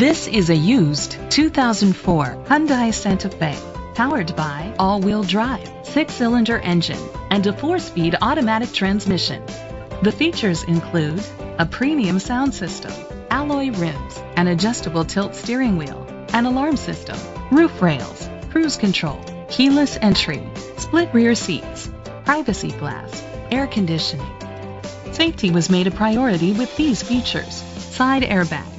This is a used 2004 Hyundai Santa Fe, powered by all-wheel drive, 6-cylinder engine, and a 4-speed automatic transmission. The features include a premium sound system, alloy rims, an adjustable tilt steering wheel, an alarm system, roof rails, cruise control, keyless entry, split rear seats, privacy glass, air conditioning. Safety was made a priority with these features: side airbags,